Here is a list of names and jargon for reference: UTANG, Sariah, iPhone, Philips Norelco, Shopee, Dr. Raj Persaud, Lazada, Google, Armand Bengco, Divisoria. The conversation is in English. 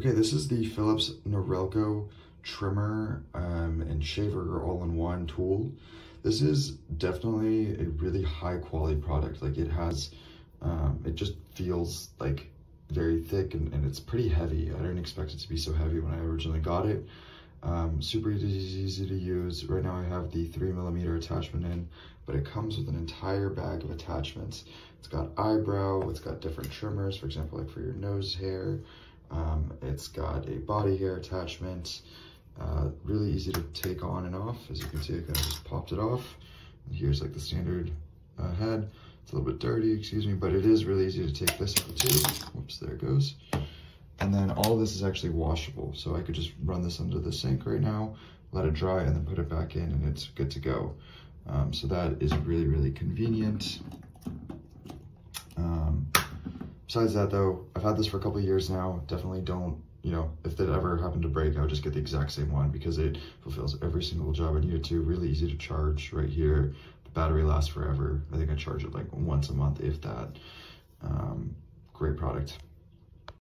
Okay, this is the Philips Norelco trimmer and shaver all-in-one tool. This is definitely a really high quality product. Like it has, it just feels like very thick and it's pretty heavy. I didn't expect it to be so heavy when I originally got it. Super easy to use. Right now I have the 3mm attachment in, but it comes with an entire bag of attachments. It's got eyebrow, it's got different trimmers, for example, like for your nose hair. It's got a body hair attachment, really easy to take on and off. As you can see, I kind of just popped it off. And here's like the standard head. It's a little bit dirty, excuse me, but it is really easy to take this out too. Whoops, there it goes. And then all this is actually washable. So I could just run this under the sink right now, let it dry, and then put it back in and it's good to go. So that is really, really convenient. Besides that though, I've had this for a couple of years now. Definitely don't, you know, if that ever happened to break, I would just get the exact same one because it fulfills every single job I need it to. Really easy to charge right here. The battery lasts forever. I think I charge it like once a month, if that. Great product.